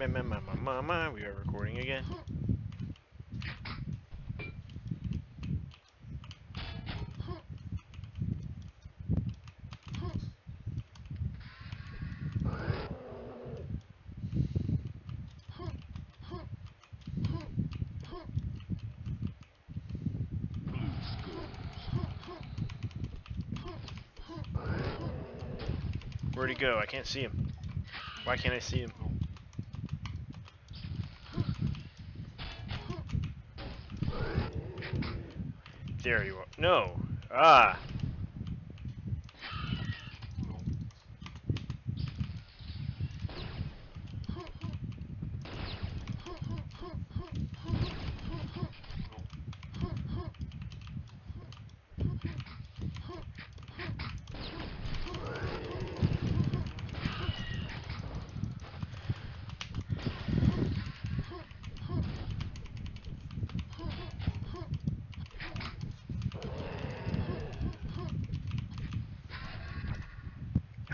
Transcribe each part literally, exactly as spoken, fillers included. Ma ma ma ma ma. We are recording again. Where'd he go? I can't see him. Why can't I see him? There you are. No. Ah.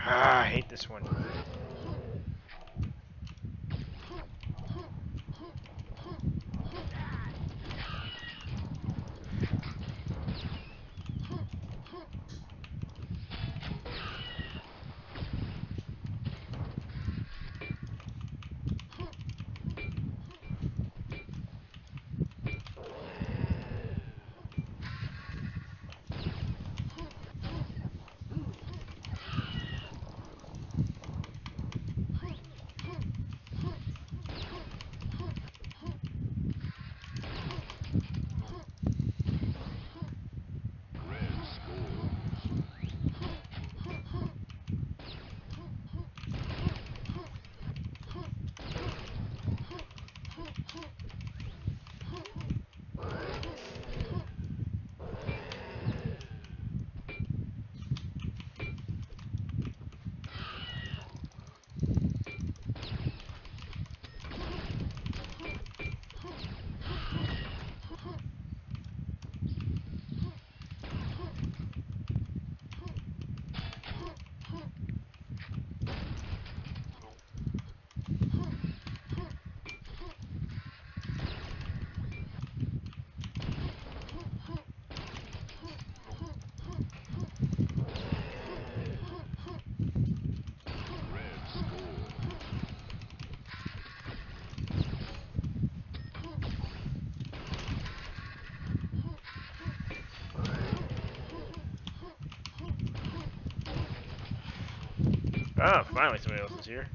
Ah, I hate this one. Oh, finally somebody else is here.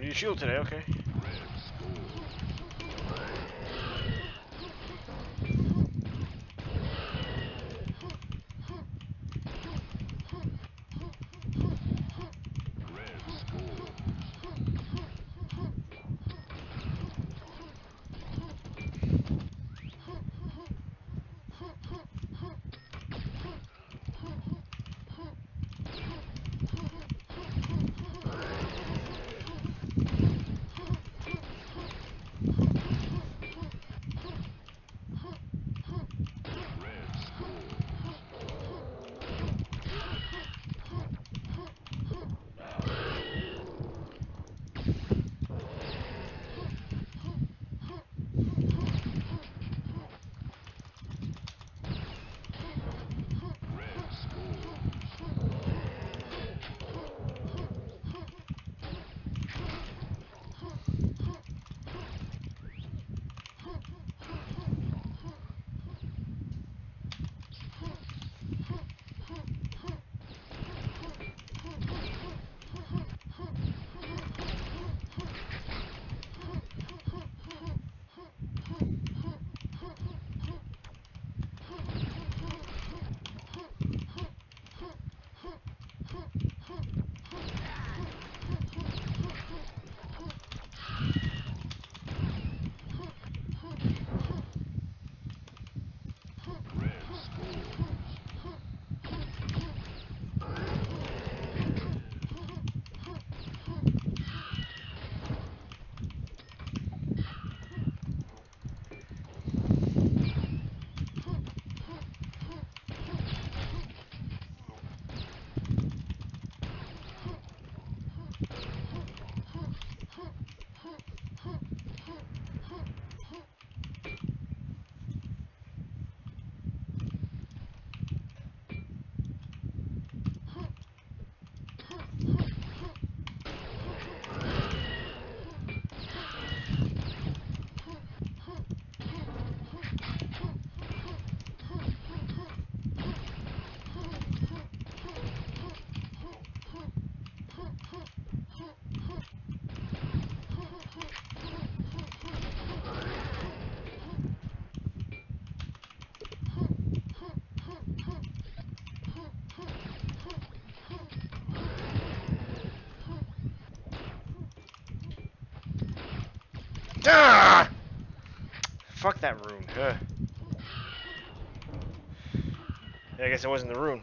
You shield today, okay. Huh. Fuck that rune. Ugh. I guess it wasn't the rune.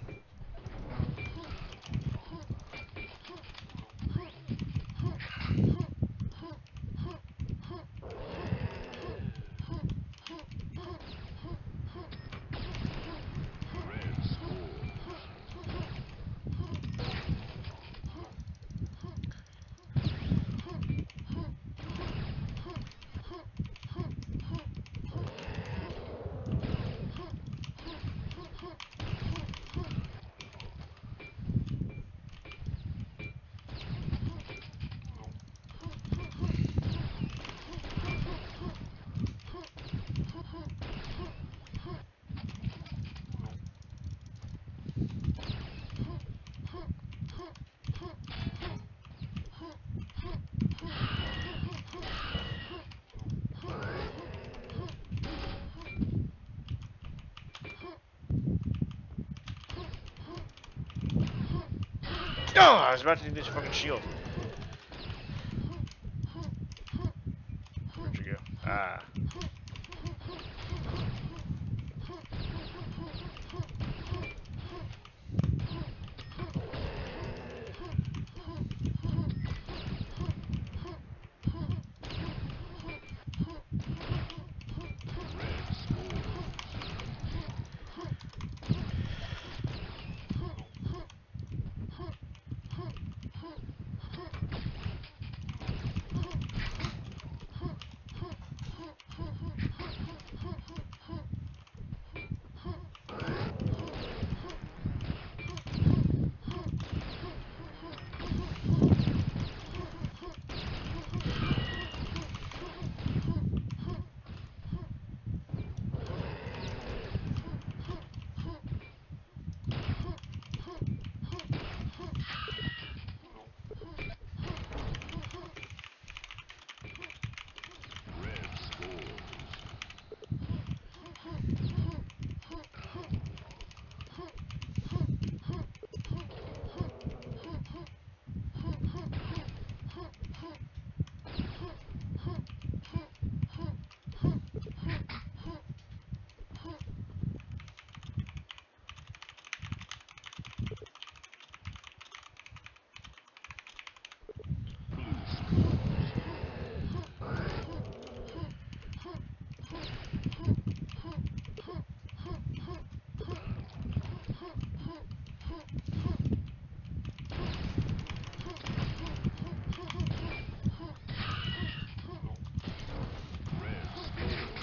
Oh, I was about to do this fucking shield. Where'd you go? Ah.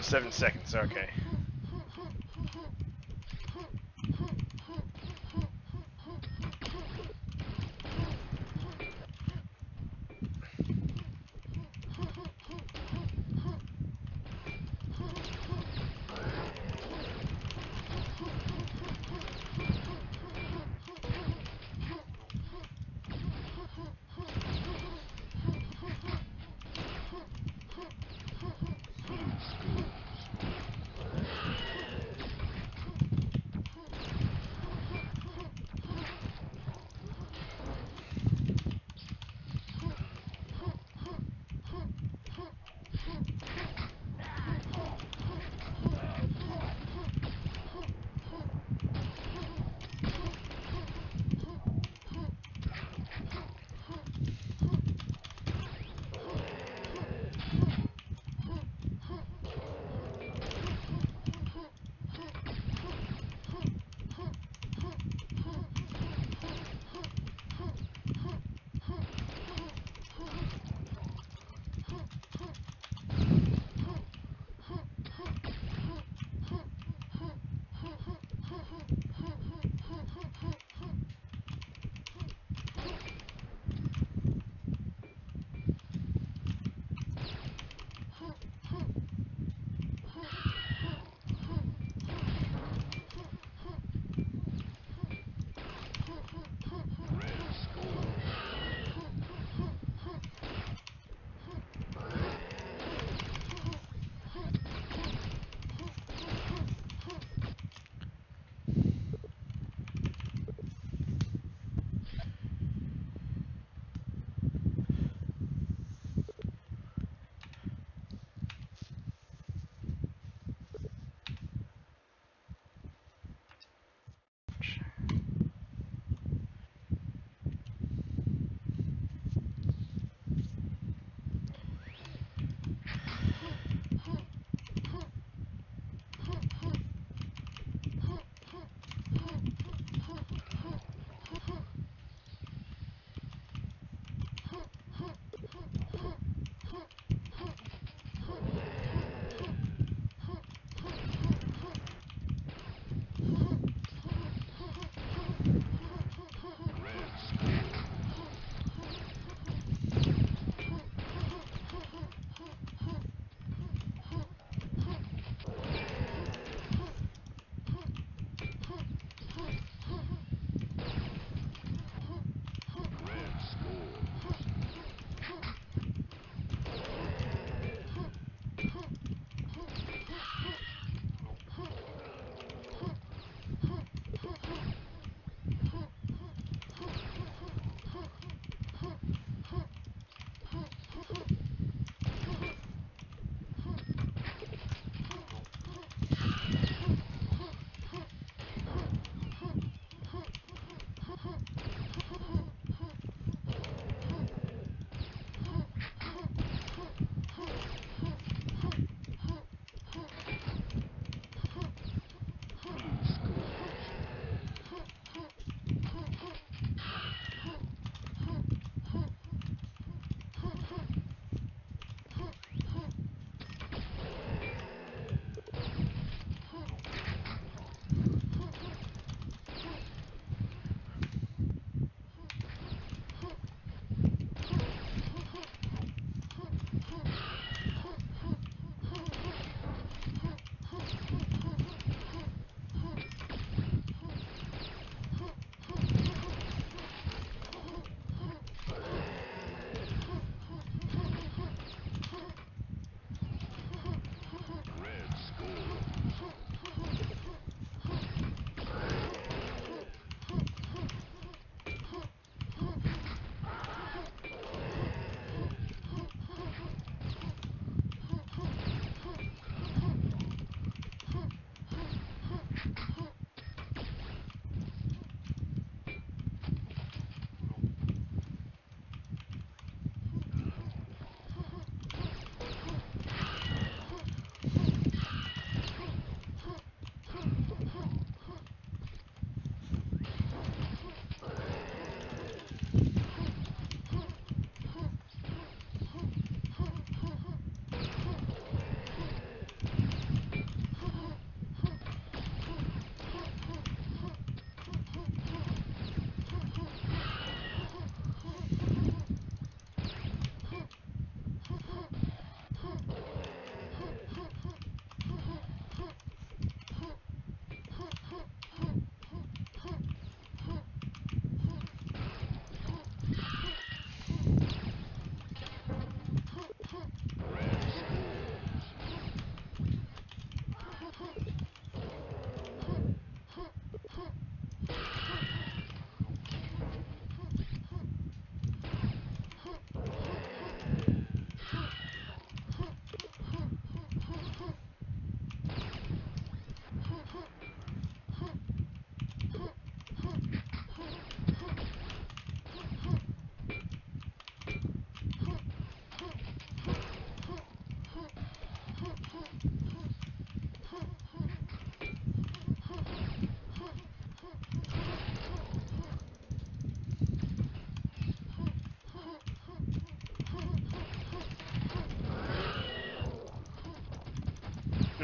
Seven seconds, okay.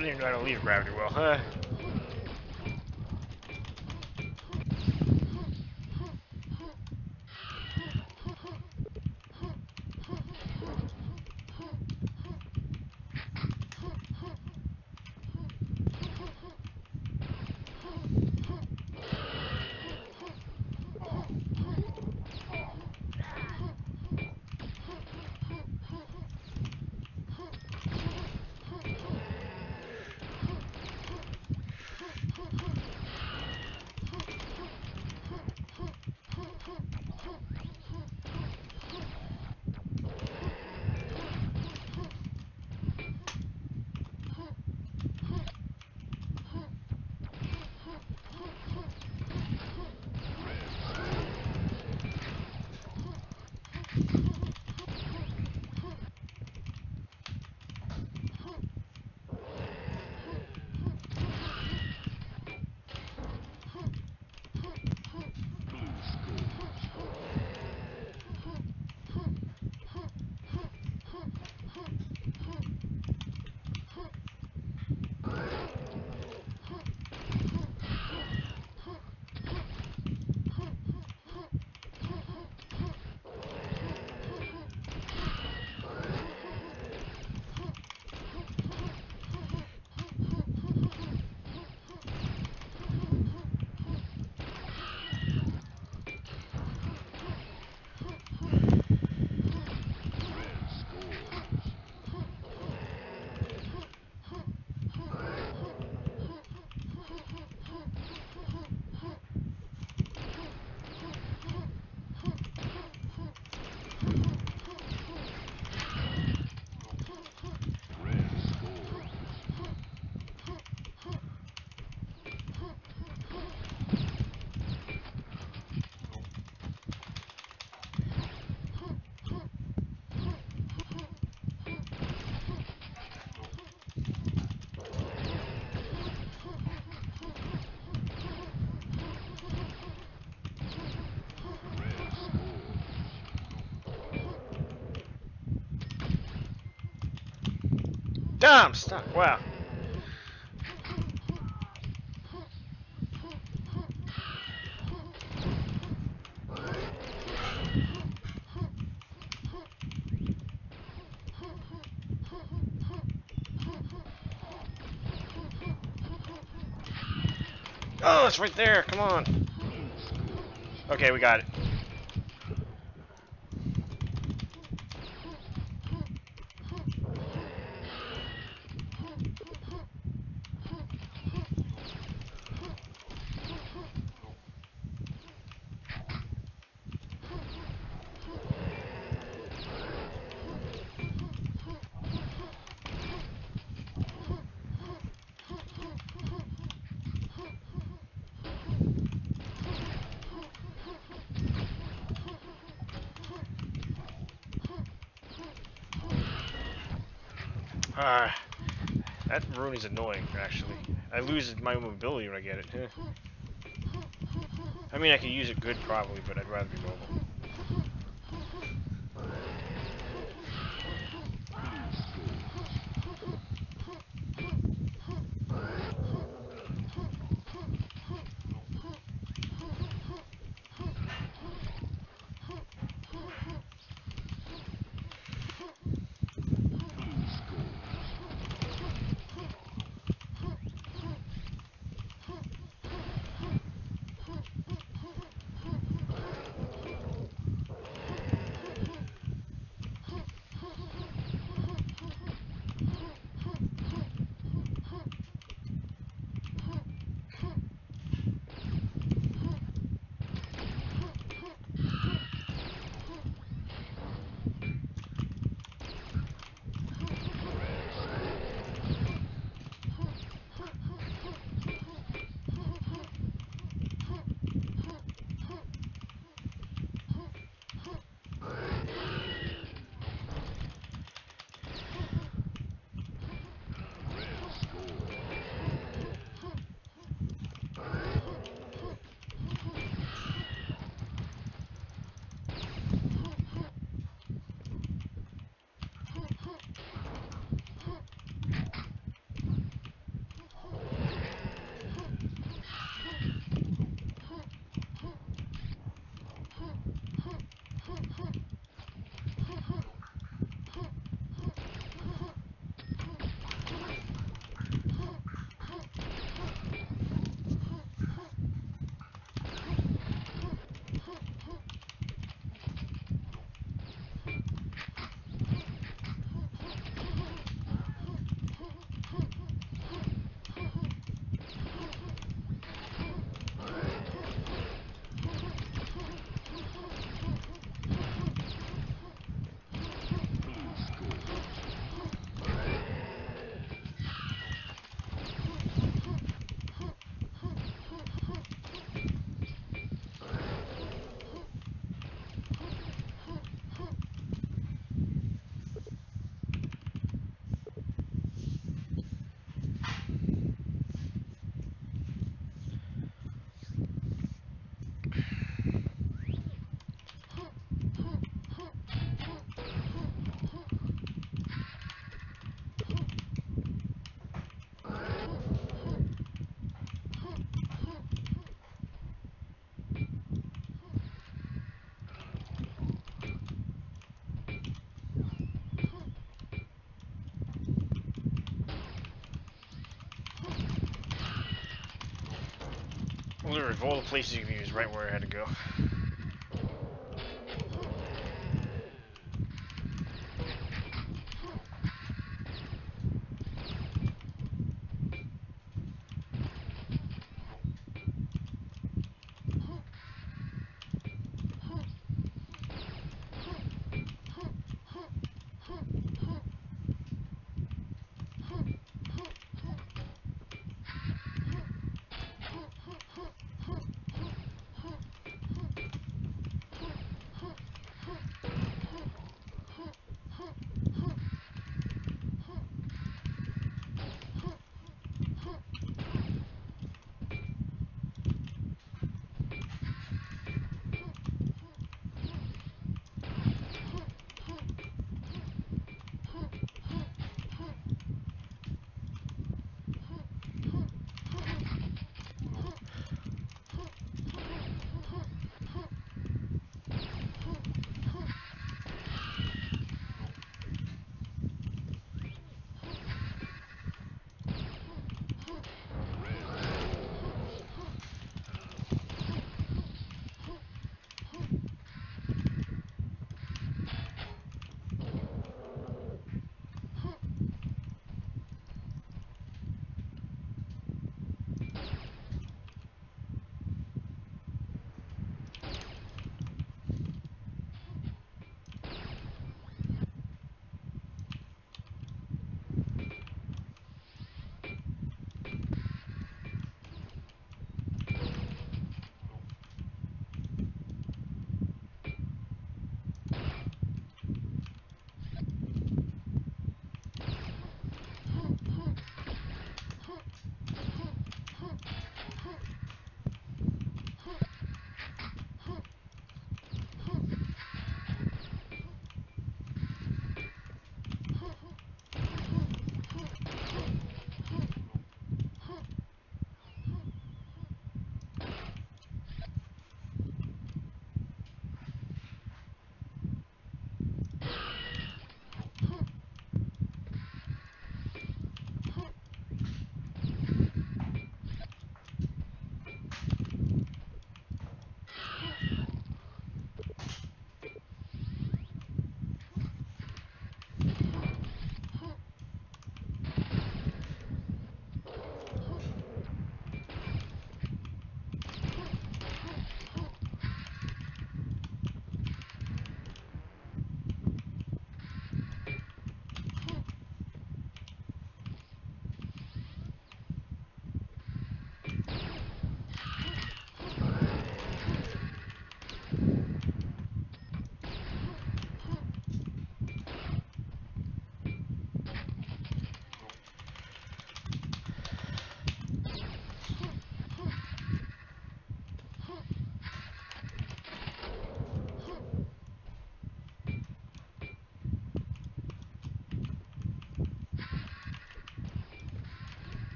I don't even know how to leave gravity well, huh? Ah, I'm stuck. Wow. Oh, it's right there. Come on. Okay, we got it. Uh, that rune is annoying, actually. I lose my mobility when I get it. Eh. I mean, I could use it good probably, but I'd rather be mobile. literally of all the places you can use right where I had to go.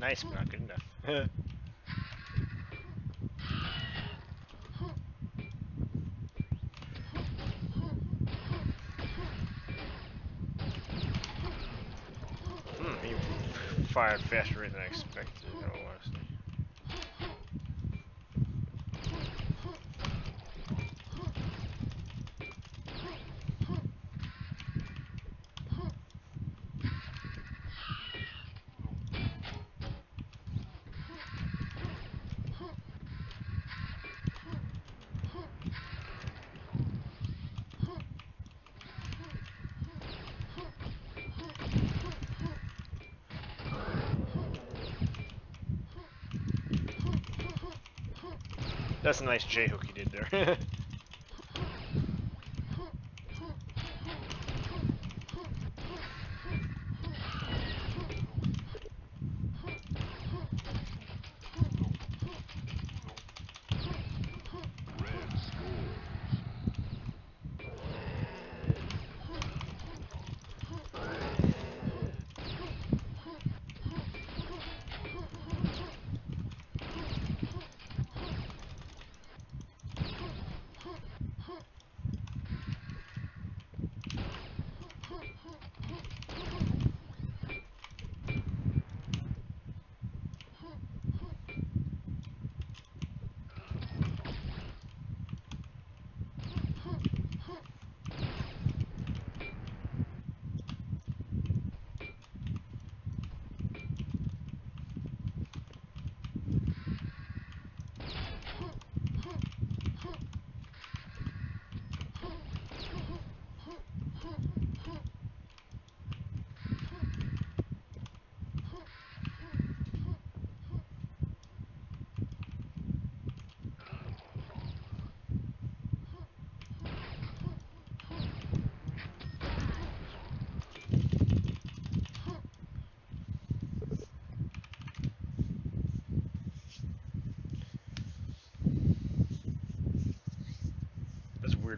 Nice, but not good enough. Hmm, he fired faster than I expected. Oh, honestly. That's a nice J-hook you did there.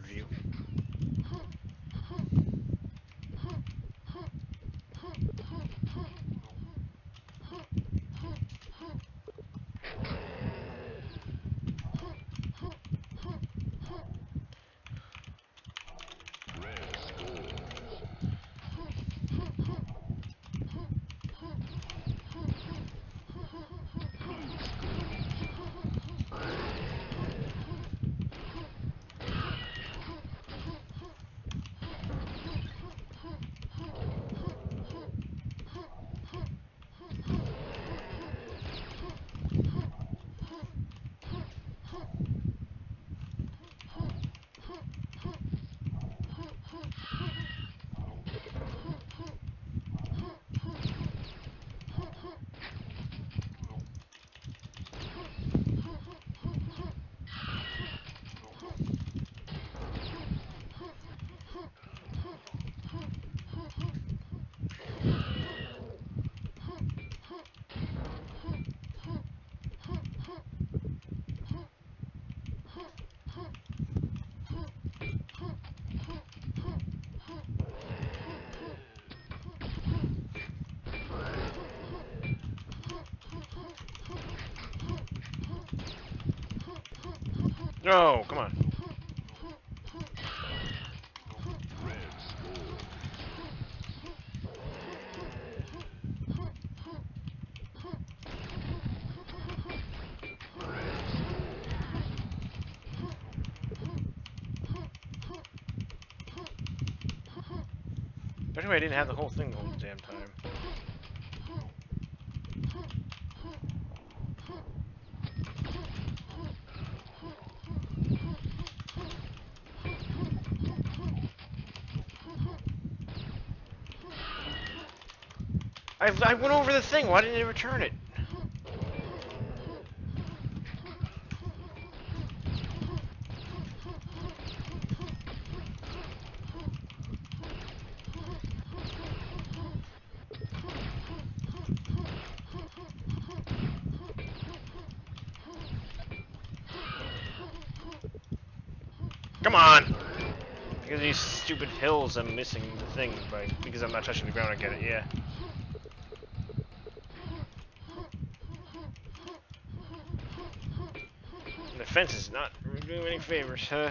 View. No, come on. Anyway, I didn't have the whole thing all the damn time. I, I went over the thing, why didn't they return it? Come on! Because of these stupid hills I'm missing the thing by, because I'm not touching the ground, I get it, yeah. fence is not doing any favors, huh?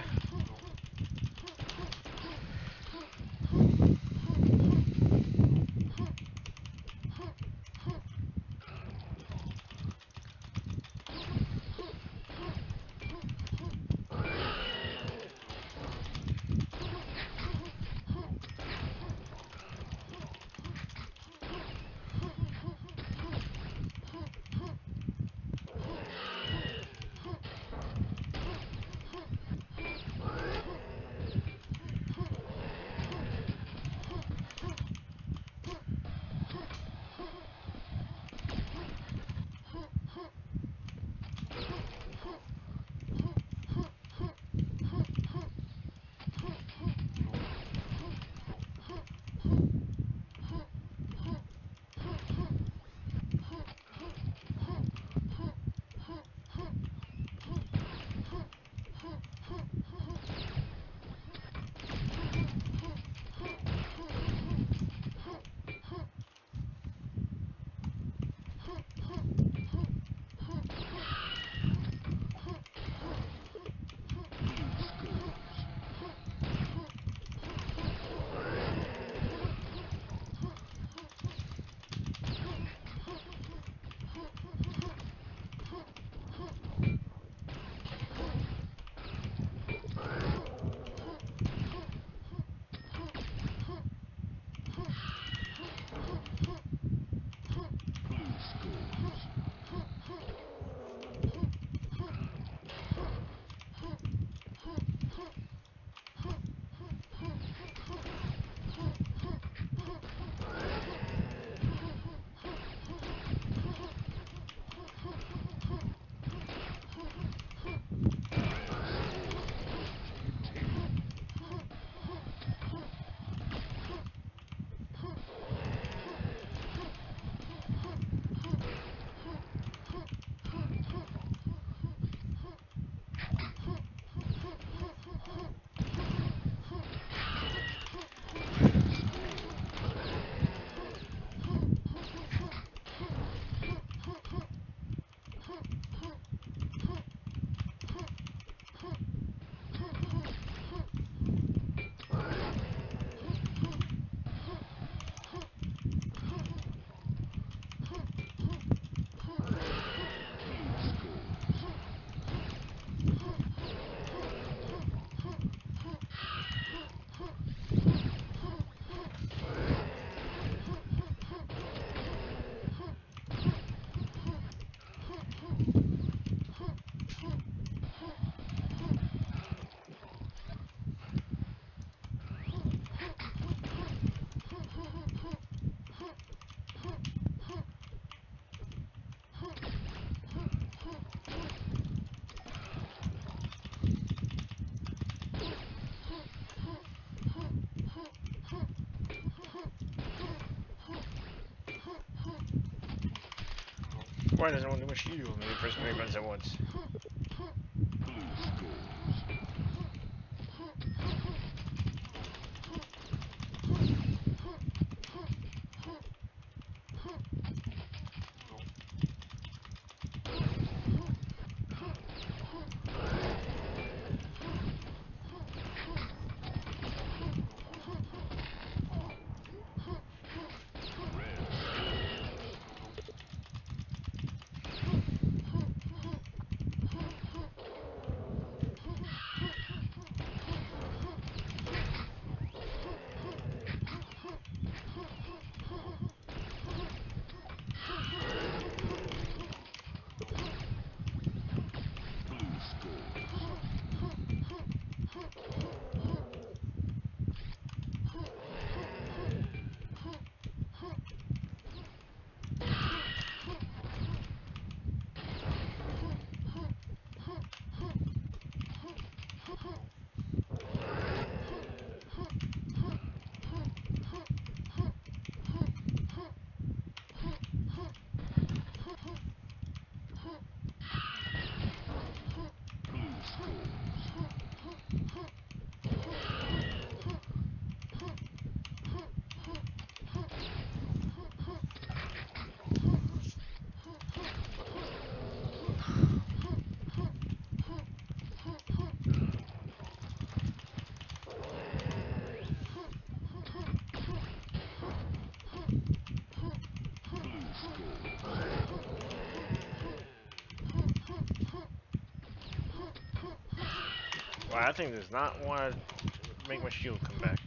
Why doesn't want to wish you maybe press many buttons at once? Well, that thing does not want to make my shield come back.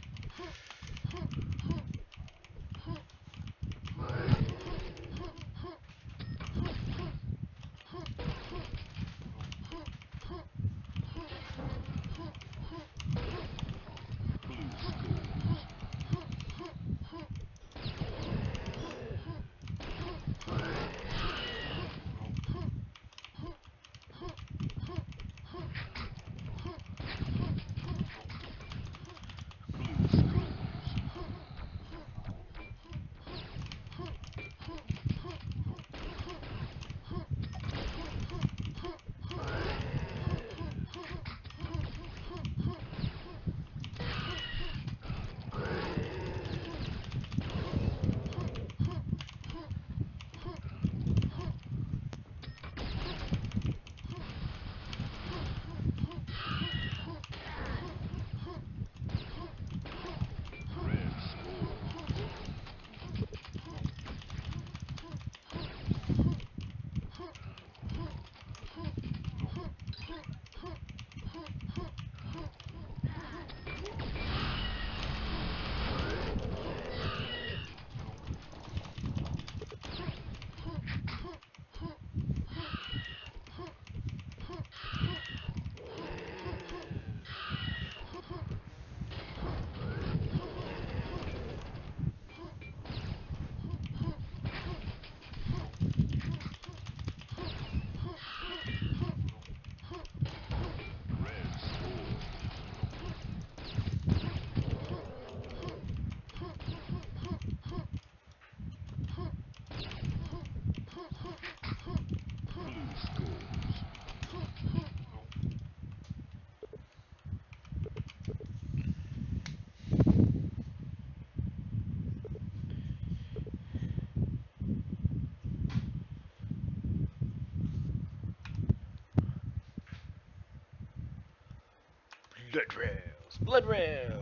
Bloodrails, Bloodrails.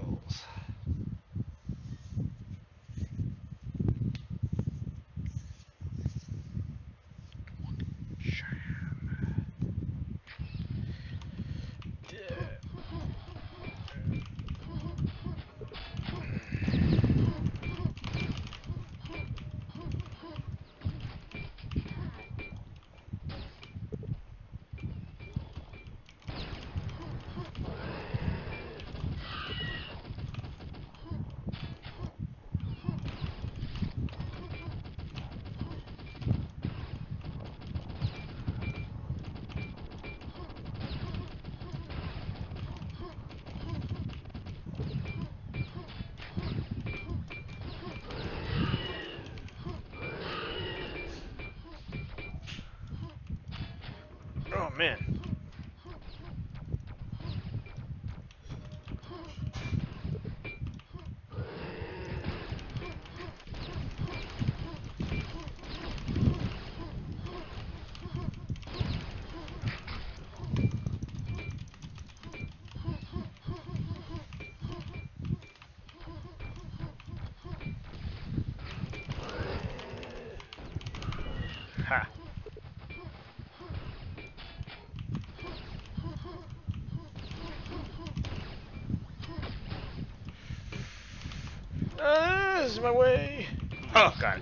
Man. Ha. Uh, this is my way. Oh god.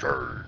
Turd.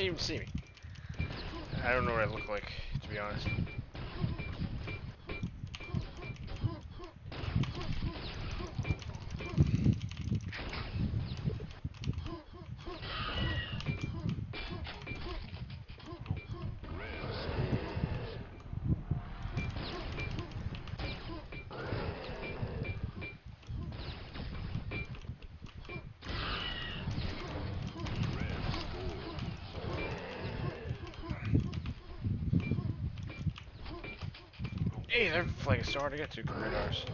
didn't even see me. I don't know what I look like, to be honest. Hey, they're like a star to get to radars.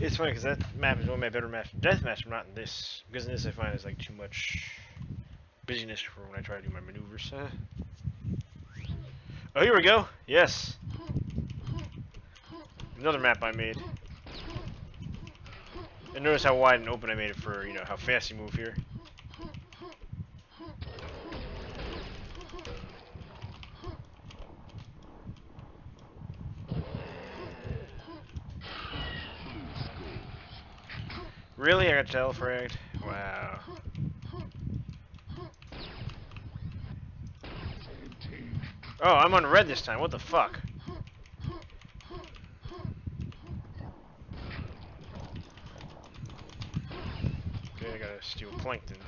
It's funny because that map is one of my better maps. Deathmatch, I'm not in this. Because in this I find it's like too much busyness for when I try to do my maneuvers. Uh. Oh, here we go. Yes. Another map I made. And notice how wide and open I made it for, you know, how fast you move here. Really? I got teleported? Wow. Oh, I'm on red this time. What the fuck? Okay, I gotta steal planktons.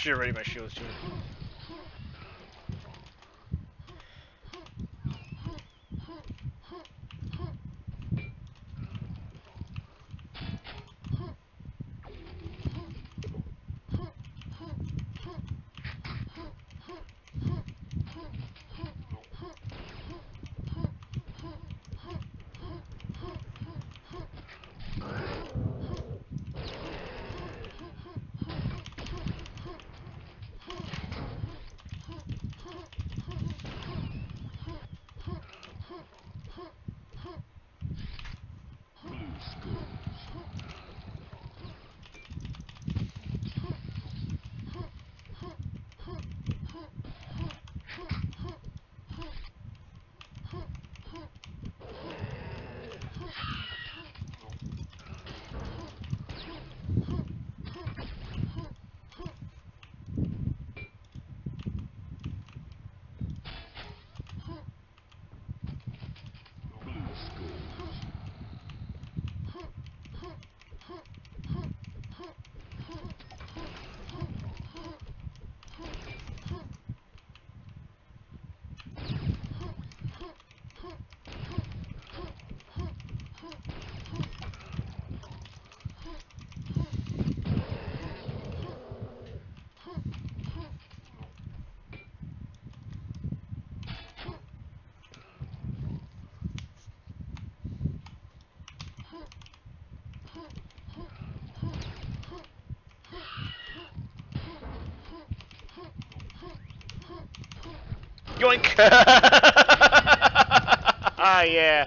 Should have ready my shields too. Yoink! Ah, yeah. Oh.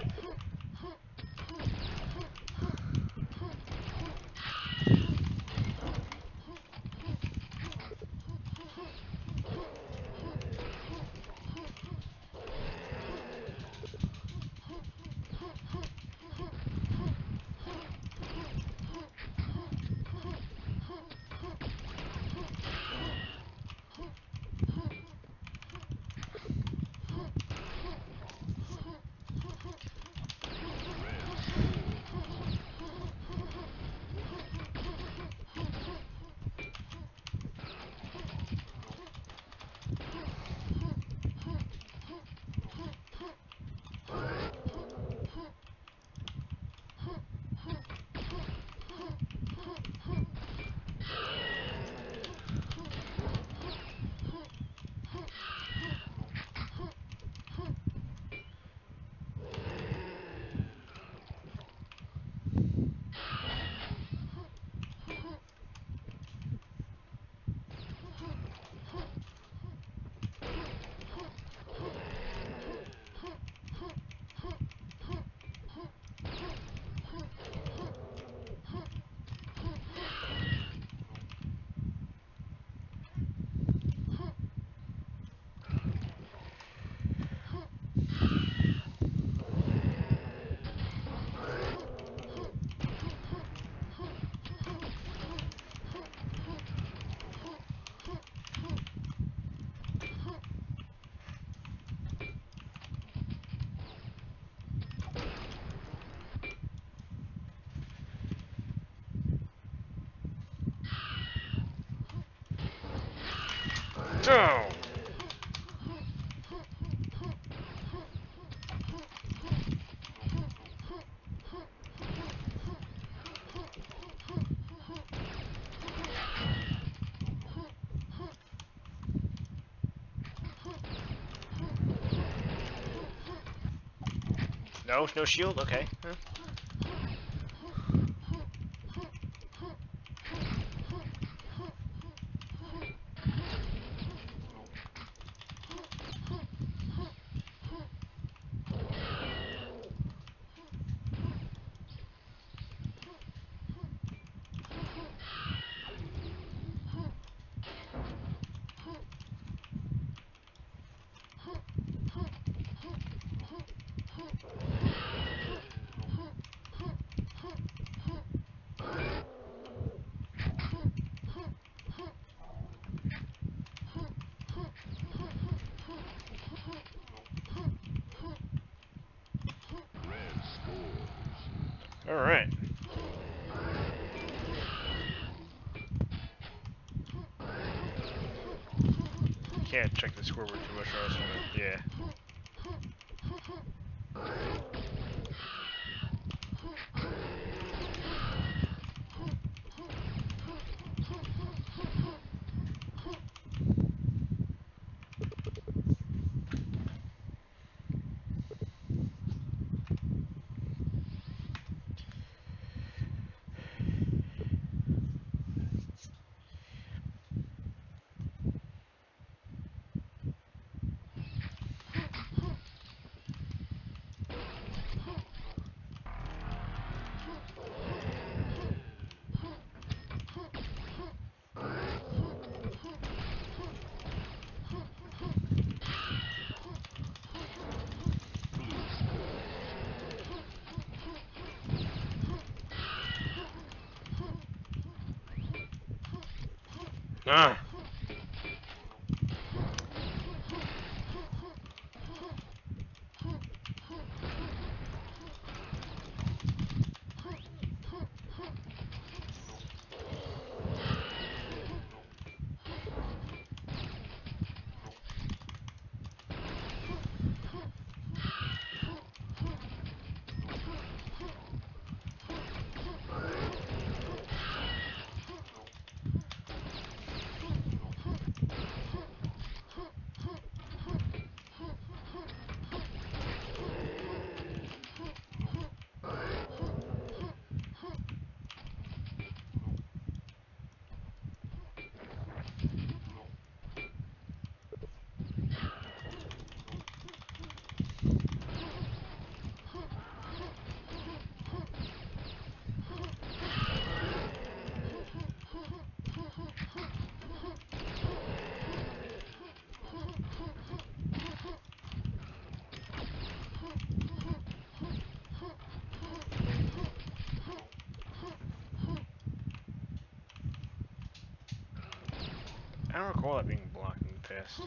No, no shield? Okay. Huh? can't check the scoreboard too much else, but yeah. Ah. I don't recall that being blocked in the past.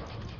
Thank you.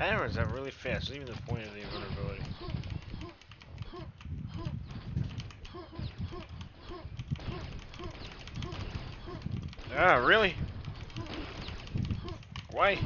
That arrows up really fast, leaving the point of the invulnerability. Ah, really? Why?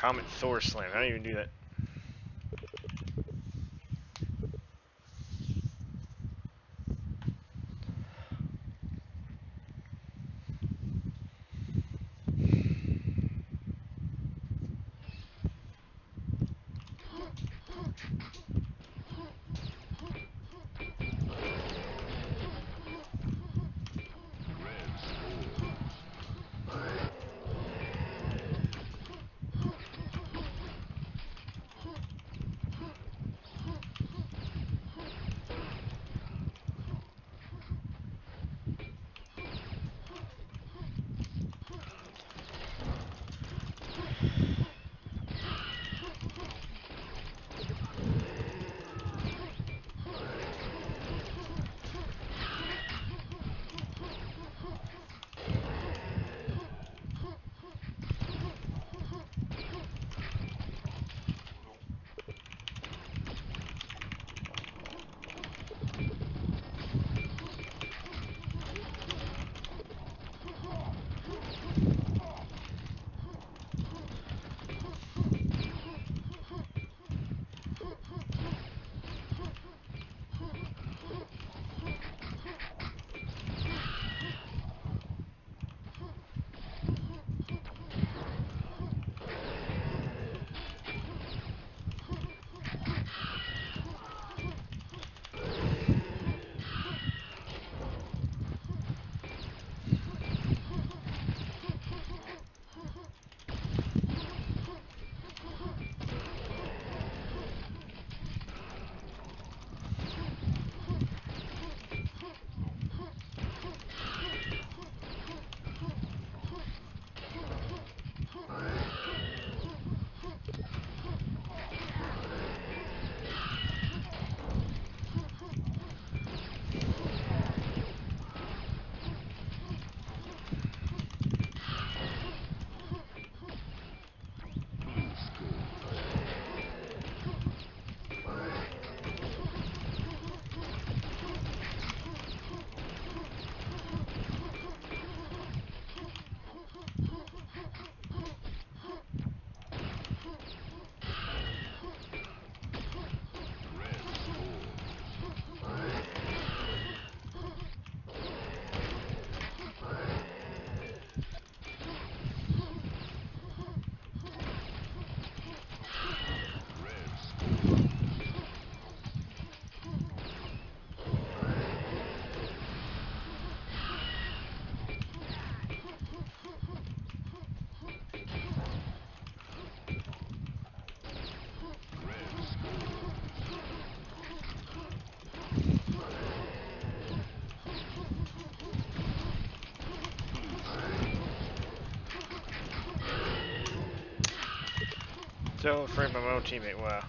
Comet Thor Slam. I don't even do that. Still afraid by my own teammate, wow.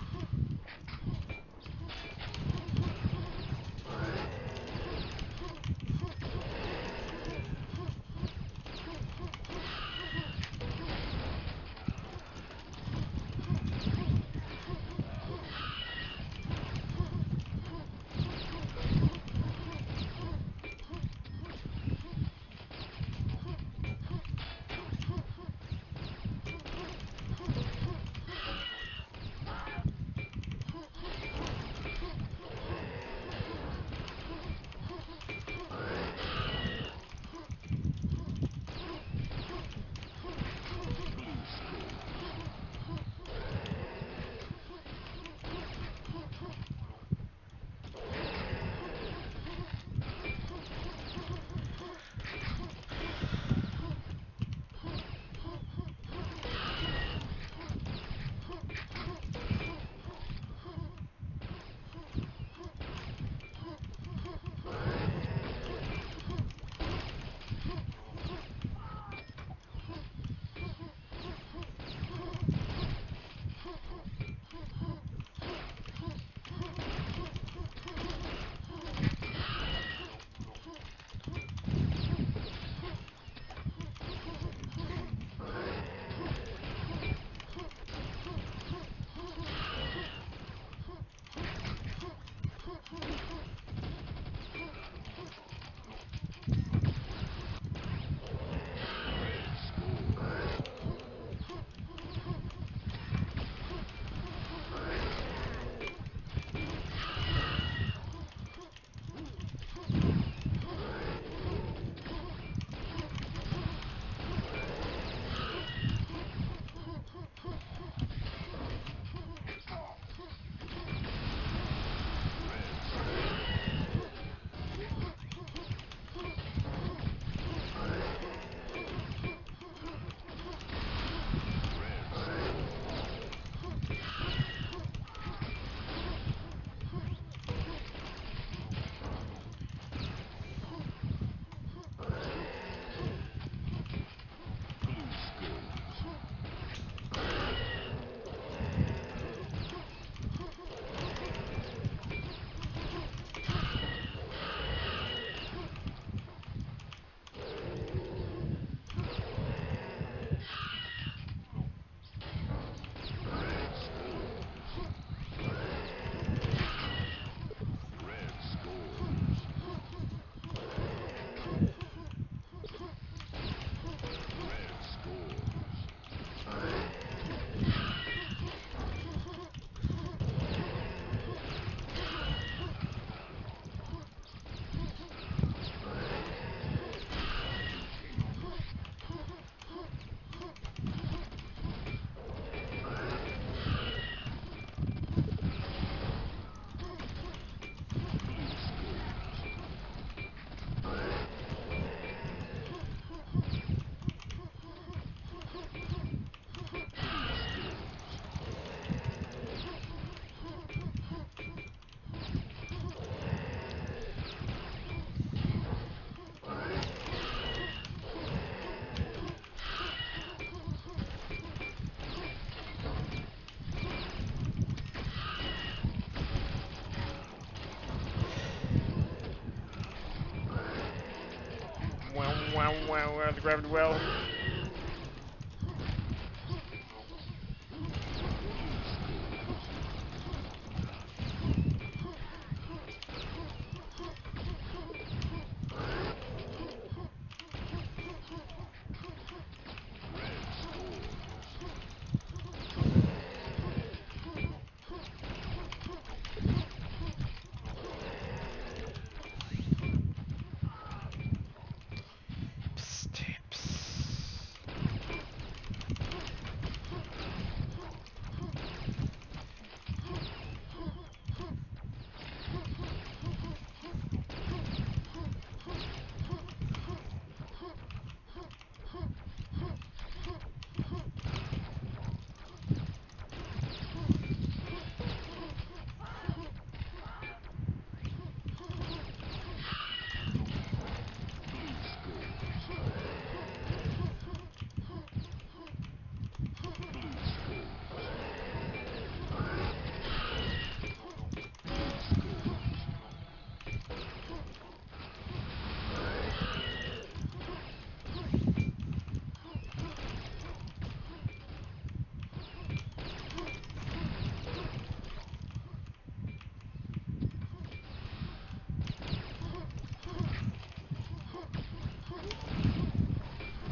the gravity well.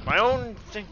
My own thing.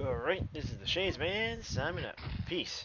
Alright, this is the ShadesMan signing up. Peace.